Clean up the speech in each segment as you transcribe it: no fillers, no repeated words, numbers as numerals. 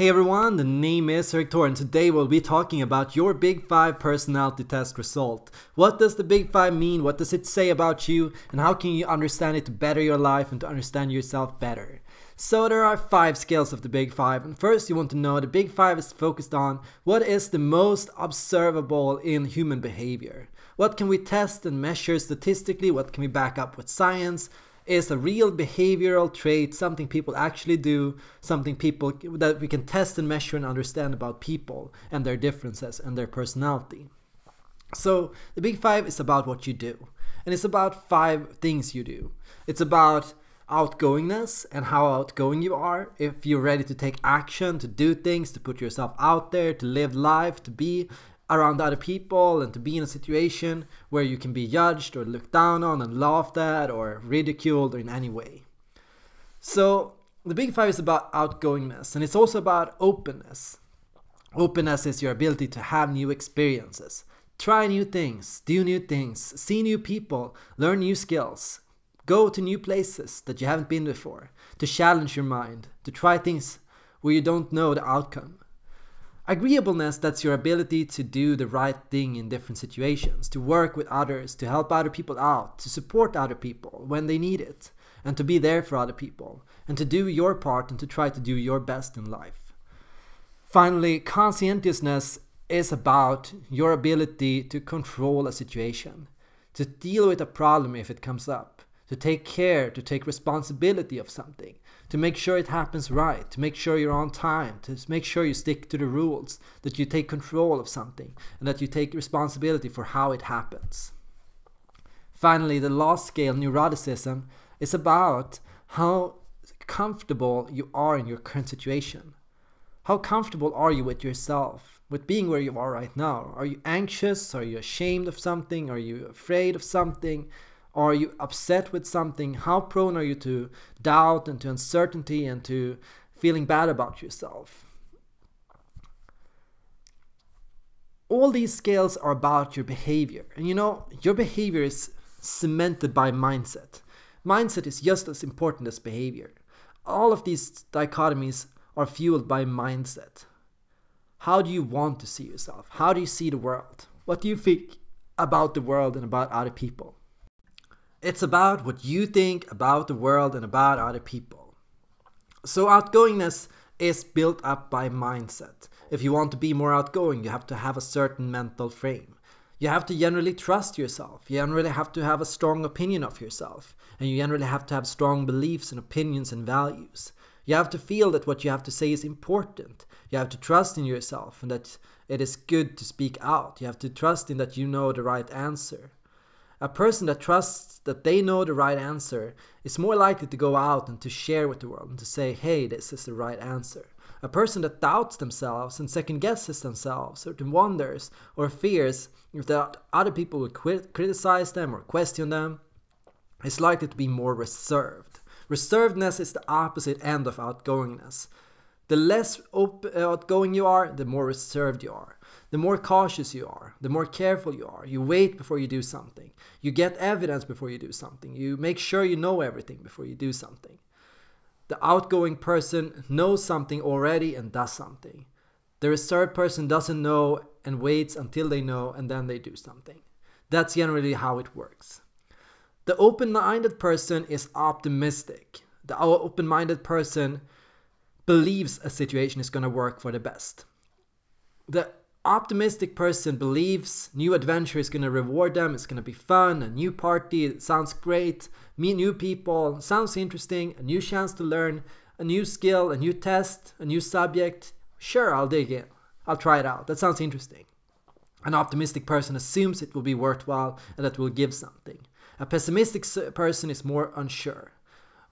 Hey everyone, the name is Hector and today we'll be talking about your Big 5 personality test result. What does the Big 5 mean, what does it say about you, and how can you understand it to better your life and to understand yourself better? So there are 5 scales of the Big 5, and first you want to know the Big 5 is focused on what is the most observable in human behavior. What can we test and measure statistically, what can we back up with science? Is a real behavioral trait, something people actually do, something people that we can test and measure and understand about people and their differences and their personality. So the Big 5 is about what you do, and it's about 5 things you do. It's about outgoingness and how outgoing you are, if you're ready to take action, to do things, to put yourself out there, to live life, to be around other people and to be in a situation where you can be judged or looked down on and laughed at or ridiculed or in any way. So the Big 5 is about outgoingness, and it's also about openness. Openness is your ability to have new experiences, try new things, do new things, see new people, learn new skills, go to new places that you haven't been before, to challenge your mind, to try things where you don't know the outcome. Agreeableness, that's your ability to do the right thing in different situations, to work with others, to help other people out, to support other people when they need it, and to be there for other people, and to do your part and to try to do your best in life. Finally, conscientiousness is about your ability to control a situation, to deal with a problem if it comes up, to take care, to take responsibility of something, to make sure it happens right, to make sure you're on time, to make sure you stick to the rules, that you take control of something, and that you take responsibility for how it happens. Finally, the last scale, neuroticism, is about how comfortable you are in your current situation. How comfortable are you with yourself, with being where you are right now? Are you anxious? Are you ashamed of something? Are you afraid of something? Are you upset with something? How prone are you to doubt and to uncertainty and to feeling bad about yourself? All these scales are about your behavior. And you know, your behavior is cemented by mindset. Mindset is just as important as behavior. All of these dichotomies are fueled by mindset. How do you want to see yourself? How do you see the world? What do you think about the world and about other people? It's about what you think about the world and about other people. So outgoingness is built up by mindset. If you want to be more outgoing, you have to have a certain mental frame. You have to generally trust yourself. You generally have to have a strong opinion of yourself. And you generally have to have strong beliefs and opinions and values. You have to feel that what you have to say is important. You have to trust in yourself and that it is good to speak out. You have to trust in that you know the right answer. A person that trusts that they know the right answer is more likely to go out and to share with the world and to say, hey, this is the right answer. A person that doubts themselves and second guesses themselves or wonders or fears if that other people will criticize them or question them is likely to be more reserved. Reservedness is the opposite end of outgoingness. The less outgoing you are, the more reserved you are. The more cautious you are, the more careful you are. You wait before you do something. You get evidence before you do something. You make sure you know everything before you do something. The outgoing person knows something already and does something. The reserved person doesn't know and waits until they know and then they do something. That's generally how it works. The open-minded person is optimistic. The open-minded person believes a situation is going to work for the best. The optimistic person believes new adventure is going to reward them, it's going to be fun, a new party, it sounds great, meet new people, sounds interesting, a new chance to learn, a new skill, a new test, a new subject. Sure, I'll dig in. I'll try it out. That sounds interesting. An optimistic person assumes it will be worthwhile and that will give something. A pessimistic person is more unsure.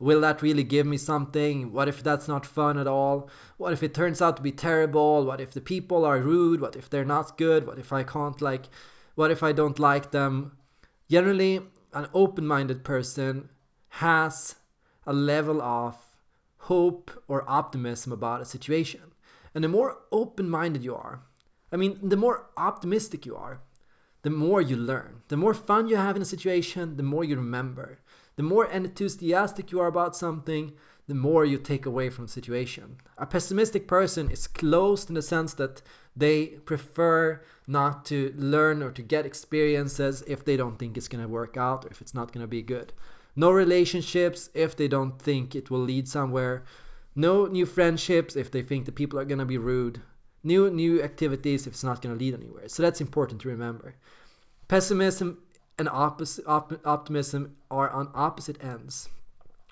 Will that really give me something? What if that's not fun at all? What if it turns out to be terrible? What if the people are rude? What if they're not good? What if I can't like, what if I don't like them? Generally, an open-minded person has a level of hope or optimism about a situation. And the more open-minded you are, I mean, the more optimistic you are, the more you learn. The more fun you have in a situation, the more you remember. The more enthusiastic you are about something, the more you take away from the situation. A pessimistic person is closed in the sense that they prefer not to learn or to get experiences if they don't think it's going to work out or if it's not going to be good. No relationships if they don't think it will lead somewhere. No new friendships if they think the people are going to be rude. New activities if it's not going to lead anywhere. So that's important to remember. Pessimism and optimism are on opposite ends.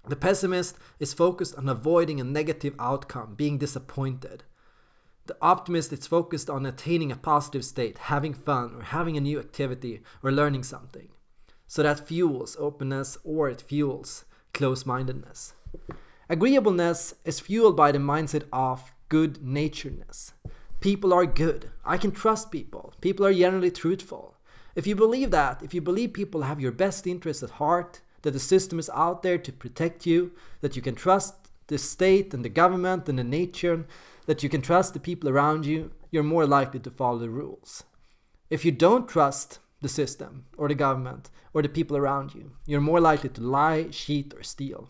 The pessimist is focused on avoiding a negative outcome, being disappointed. The optimist is focused on attaining a positive state, having fun, or having a new activity, or learning something. So that fuels openness, or it fuels close-mindedness. Agreeableness is fueled by the mindset of good-naturedness. People are good. I can trust people. People are generally truthful. If you believe that, if you believe people have your best interests at heart, that the system is out there to protect you, that you can trust the state and the government and the nation, that you can trust the people around you, you're more likely to follow the rules. If you don't trust the system or the government or the people around you, you're more likely to lie, cheat, or steal.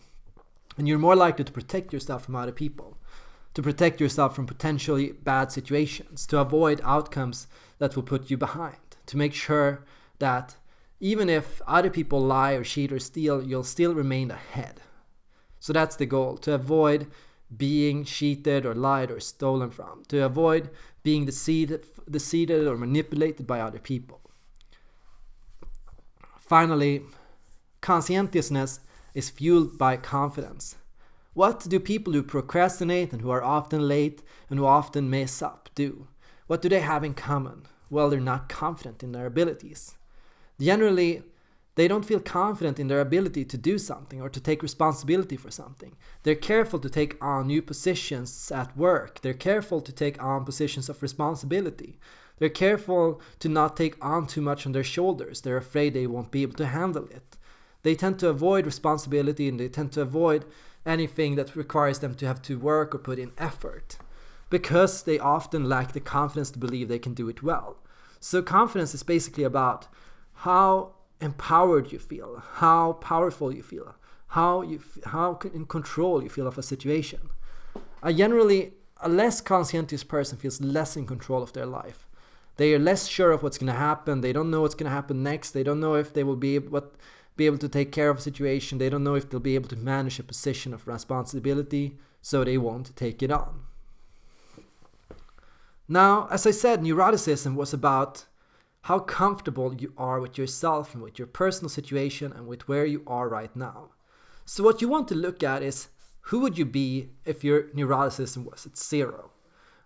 And you're more likely to protect yourself from other people, to protect yourself from potentially bad situations, to avoid outcomes that will put you behind, to make sure that even if other people lie or cheat or steal, you'll still remain ahead. So that's the goal, to avoid being cheated or lied or stolen from, to avoid being deceived or manipulated by other people. Finally, conscientiousness is fueled by confidence. What do people who procrastinate and who are often late and who often mess up do? What do they have in common? Well, they're not confident in their abilities. Generally, they don't feel confident in their ability to do something or to take responsibility for something. They're careful to take on new positions at work. They're careful to take on positions of responsibility. They're careful to not take on too much on their shoulders. They're afraid they won't be able to handle it. They tend to avoid responsibility and they tend to avoid anything that requires them to have to work or put in effort because they often lack the confidence to believe they can do it well. So confidence is basically about how empowered you feel, how powerful you feel, how in control you feel of a situation. Generally, a less conscientious person feels less in control of their life. They are less sure of what's going to happen. They don't know what's going to happen next. They don't know if they will be able to take care of a situation. They don't know if they'll be able to manage a position of responsibility, so they won't take it on. Now, as I said, neuroticism was about how comfortable you are with yourself and with your personal situation and with where you are right now. So what you want to look at is, who would you be if your neuroticism was at zero?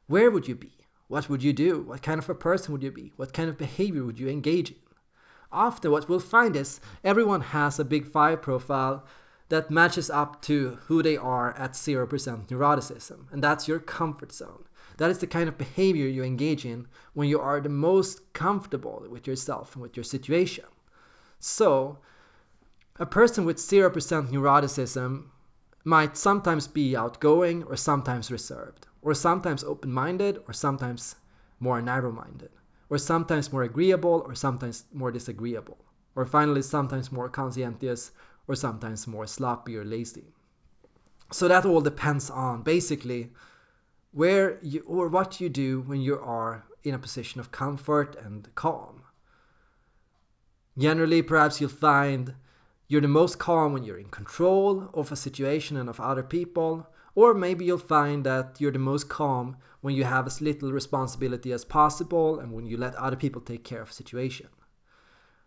Where would you be? What would you do? What kind of a person would you be? What kind of behavior would you engage in? Often what we'll find is everyone has a Big Five profile that matches up to who they are at 0% neuroticism. And that's your comfort zone. That is the kind of behavior you engage in when you are the most comfortable with yourself and with your situation. So, a person with 0% neuroticism might sometimes be outgoing or sometimes reserved, or sometimes open-minded or sometimes more narrow-minded, or sometimes more agreeable or sometimes more disagreeable, or finally sometimes more conscientious or sometimes more sloppy or lazy. So that all depends on basically where you or what you do when you are in a position of comfort and calm. Generally, perhaps you'll find you're the most calm when you're in control of a situation and of other people, or maybe you'll find that you're the most calm when you have as little responsibility as possible and when you let other people take care of a situation.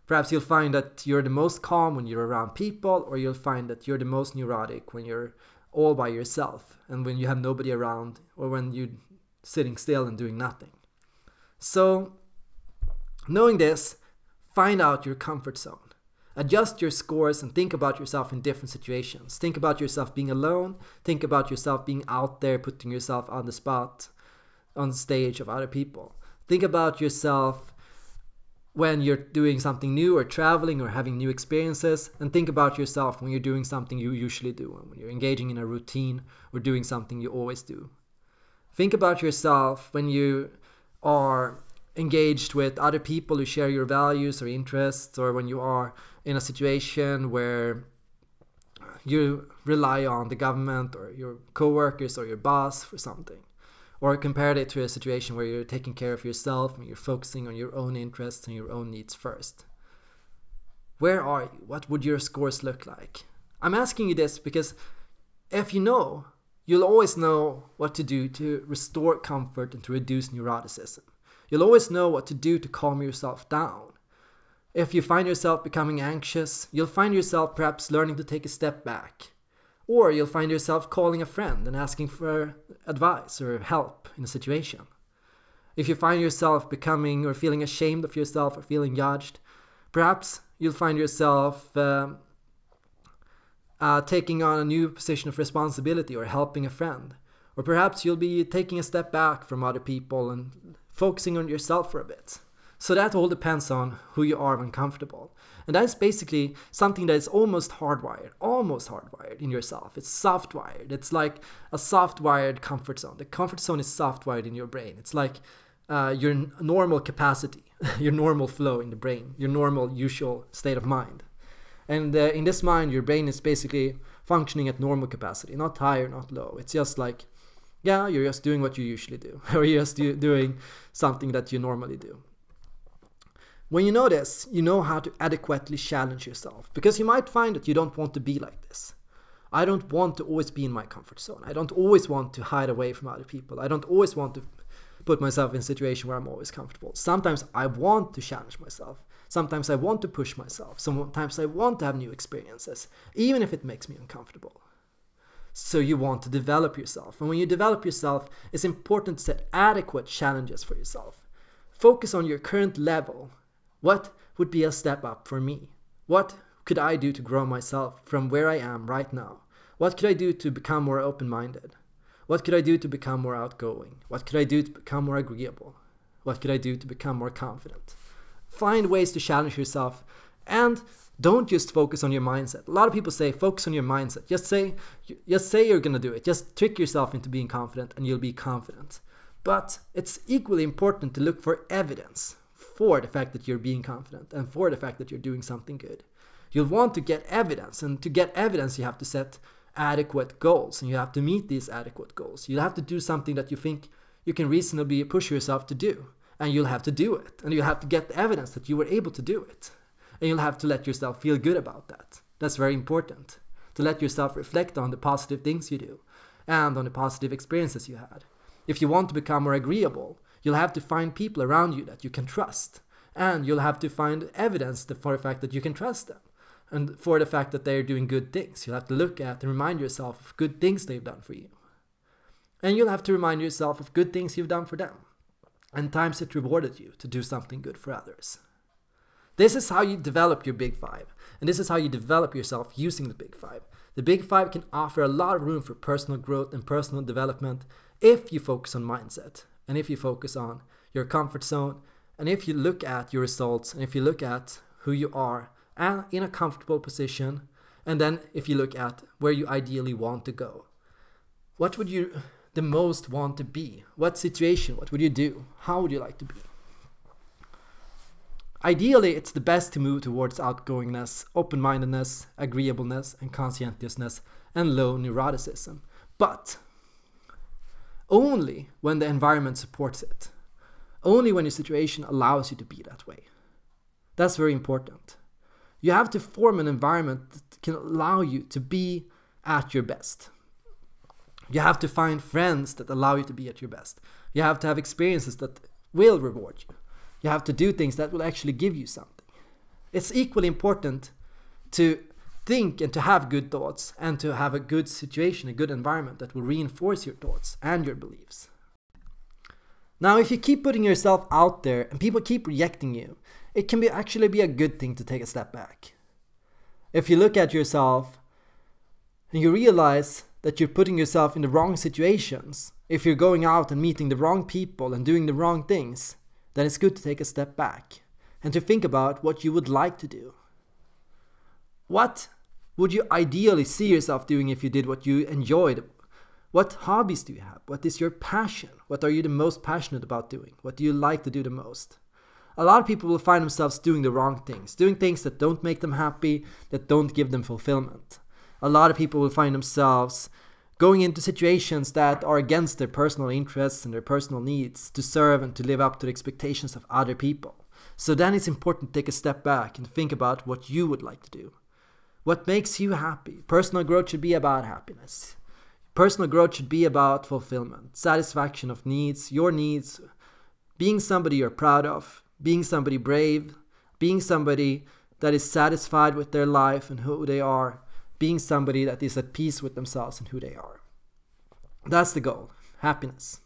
Perhaps you'll find that you're the most calm when you're around people, or you'll find that you're the most neurotic when you're all by yourself and when you have nobody around or when you're sitting still and doing nothing. So, knowing this, find out your comfort zone. Adjust your scores and think about yourself in different situations. Think about yourself being alone. Think about yourself being out there, putting yourself on the spot, on stage of other people. Think about yourself when you're doing something new or traveling or having new experiences, and think about yourself when you're doing something you usually do, when you're engaging in a routine or doing something you always do. Think about yourself when you are engaged with other people who share your values or interests, or when you are in a situation where you rely on the government or your coworkers or your boss for something. Or compared it to a situation where you're taking care of yourself and you're focusing on your own interests and your own needs first. Where are you? What would your scores look like? I'm asking you this because if you know, you'll always know what to do to restore comfort and to reduce neuroticism. You'll always know what to do to calm yourself down. If you find yourself becoming anxious, you'll find yourself perhaps learning to take a step back. Or you'll find yourself calling a friend and asking for advice or help in a situation. If you find yourself becoming or feeling ashamed of yourself or feeling judged, perhaps you'll find yourself taking on a new position of responsibility or helping a friend. Or perhaps you'll be taking a step back from other people and focusing on yourself for a bit. So that all depends on who you are when comfortable. And that's basically something that is almost hardwired in yourself. It's softwired. It's like a softwired comfort zone. The comfort zone is softwired in your brain. It's like your normal capacity, your normal flow in the brain, your normal usual state of mind. And in this mind, your brain is basically functioning at normal capacity, not high or not low. It's just like, yeah, you're just doing what you usually do, or you're just doing something that you normally do. When you know this, you know how to adequately challenge yourself, because you might find that you don't want to be like this. I don't want to always be in my comfort zone. I don't always want to hide away from other people. I don't always want to put myself in a situation where I'm always comfortable. Sometimes I want to challenge myself. Sometimes I want to push myself. Sometimes I want to have new experiences, even if it makes me uncomfortable. So you want to develop yourself. And when you develop yourself, it's important to set adequate challenges for yourself. Focus on your current level. What would be a step up for me? What could I do to grow myself from where I am right now? What could I do to become more open-minded? What could I do to become more outgoing? What could I do to become more agreeable? What could I do to become more confident? Find ways to challenge yourself, and don't just focus on your mindset. A lot of people say, focus on your mindset. Just say you're gonna do it. Just trick yourself into being confident and you'll be confident. But it's equally important to look for evidence for the fact that you're being confident and for the fact that you're doing something good. You'll want to get evidence, and to get evidence you have to set adequate goals, and you have to meet these adequate goals. You'll have to do something that you think you can reasonably push yourself to do, and you'll have to do it, and you'll have to get the evidence that you were able to do it, and you'll have to let yourself feel good about that. That's very important, to let yourself reflect on the positive things you do and on the positive experiences you had. If you want to become more agreeable, you'll have to find people around you that you can trust. And you'll have to find evidence for the fact that you can trust them. And for the fact that they're doing good things. You'll have to look at and remind yourself of good things they've done for you. And you'll have to remind yourself of good things you've done for them. And times it rewarded you to do something good for others. This is how you develop your big five. And this is how you develop yourself using the big five. The big five can offer a lot of room for personal growth and personal development if you focus on mindset. And if you focus on your comfort zone, and if you look at your results, and if you look at who you are and in a comfortable position, and then if you look at where you ideally want to go. What would you the most want to be? What situation? What would you do? How would you like to be? Ideally, it's the best to move towards outgoingness, open-mindedness, agreeableness, and conscientiousness, and low neuroticism. But only when the environment supports it. Only when your situation allows you to be that way. That's very important. You have to form an environment that can allow you to be at your best. You have to find friends that allow you to be at your best. You have to have experiences that will reward you. You have to do things that will actually give you something. It's equally important to think and to have good thoughts and to have a good situation, a good environment that will reinforce your thoughts and your beliefs. Now, if you keep putting yourself out there and people keep rejecting you, it can actually be a good thing to take a step back. If you look at yourself and you realize that you're putting yourself in the wrong situations, if you're going out and meeting the wrong people and doing the wrong things, then it's good to take a step back and to think about what you would like to do. What would you ideally see yourself doing if you did what you enjoyed? What hobbies do you have? What is your passion? What are you the most passionate about doing? What do you like to do the most? A lot of people will find themselves doing the wrong things, doing things that don't make them happy, that don't give them fulfillment. a lot of people will find themselves going into situations that are against their personal interests and their personal needs to serve and to live up to the expectations of other people. So then it's important to take a step back and think about what you would like to do. What makes you happy? Personal growth should be about happiness. Personal growth should be about fulfillment, satisfaction of needs, your needs, being somebody you're proud of, being somebody brave, being somebody that is satisfied with their life and who they are, being somebody that is at peace with themselves and who they are. That's the goal, happiness.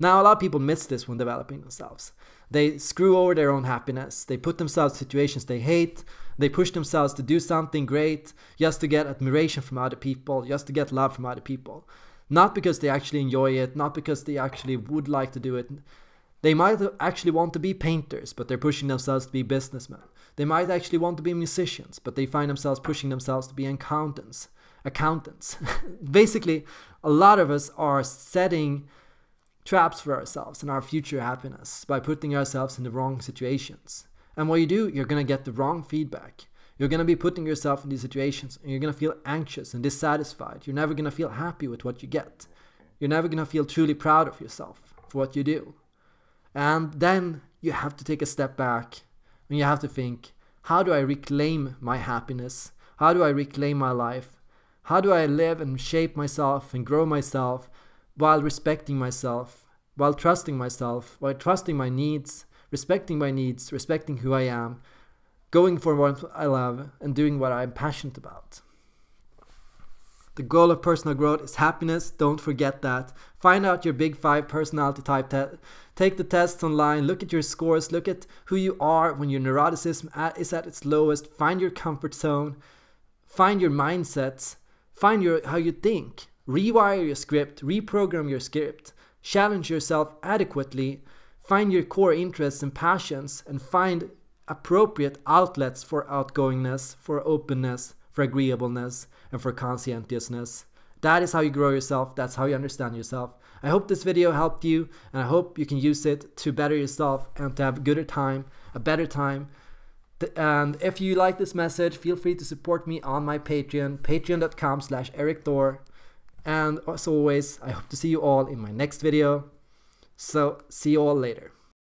Now, a lot of people miss this when developing themselves. They screw over their own happiness. They put themselves in situations they hate. They push themselves to do something great just to get admiration from other people, just to get love from other people. Not because they actually enjoy it, not because they actually would like to do it. They might actually want to be painters, but they're pushing themselves to be businessmen. They might actually want to be musicians, but they find themselves pushing themselves to be accountants. Basically, a lot of us are setting traps for ourselves and our future happiness by putting ourselves in the wrong situations. And what you do, you're going to get the wrong feedback. You're going to be putting yourself in these situations and you're going to feel anxious and dissatisfied. You're never going to feel happy with what you get. You're never going to feel truly proud of yourself for what you do. And then you have to take a step back and you have to think, how do I reclaim my happiness? How do I reclaim my life? How do I live and shape myself and grow myself while respecting myself, while trusting myself, while trusting my needs, respecting my needs, respecting who I am, going for what I love, and doing what I'm passionate about. The goal of personal growth is happiness. Don't forget that. Find out your Big Five personality type test. Take the tests online. Look at your scores. Look at who you are when your neuroticism is at its lowest. Find your comfort zone. Find your mindsets. Find how you think. Rewire your script, reprogram your script, challenge yourself adequately, find your core interests and passions, and find appropriate outlets for outgoingness, for openness, for agreeableness, and for conscientiousness. That is how you grow yourself. That's how you understand yourself. I hope this video helped you, and I hope you can use it to better yourself and to have a better time. And if you like this message, feel free to support me on my Patreon, patreon.com/ericthor. And as always, I hope to see you all in my next video. So, see you all later.